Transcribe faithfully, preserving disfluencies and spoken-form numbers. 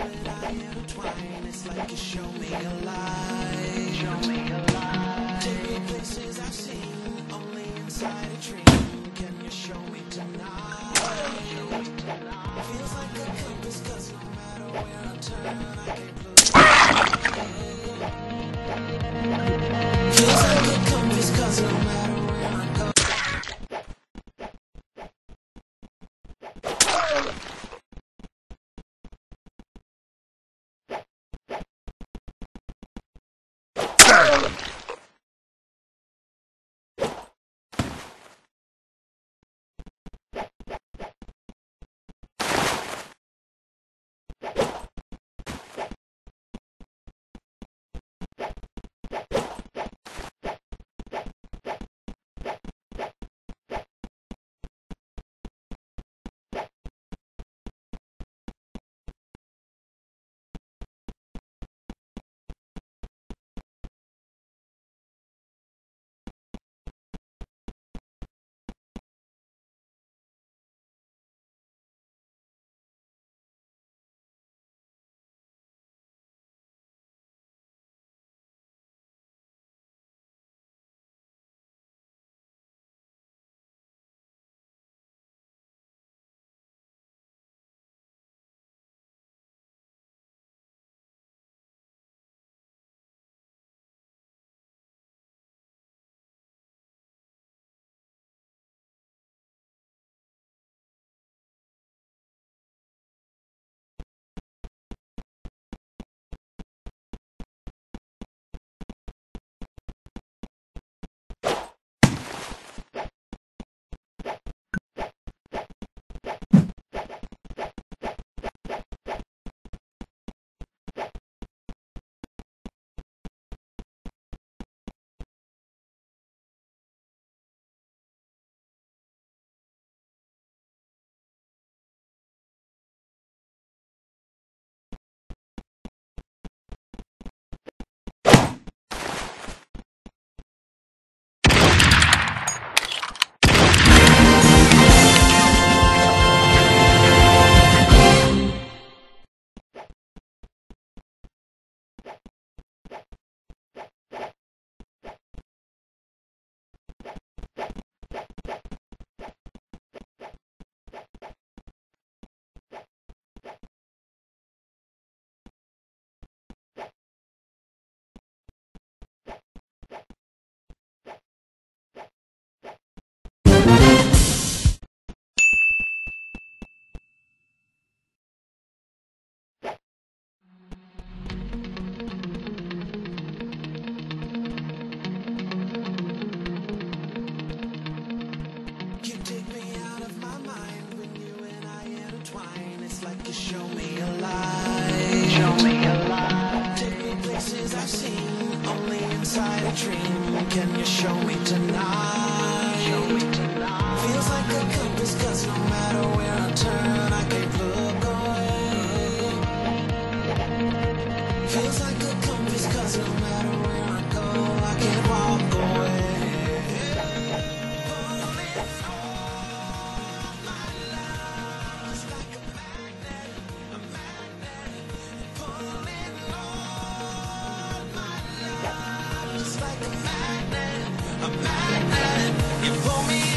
lie intertwine. It's like you show me a lie. Show me a lie. Take me places I've seen, only inside a dream. Can you show me tonight? Show me tonight. Feels like a compass, 'cause no matter where I turn, I can't lose. Feels like a compass, 'cause no matter where I go. Show me a lie. Show me a lie. Take me places I've seen, only inside a dream. Can you show me tonight? Show me tonight. Feels like a compass, 'cause no matter where I turn, I can't look away. Feels like a compass, 'cause no matter where I go, I can't walk away. Just like a magnet, a magnet, you pull me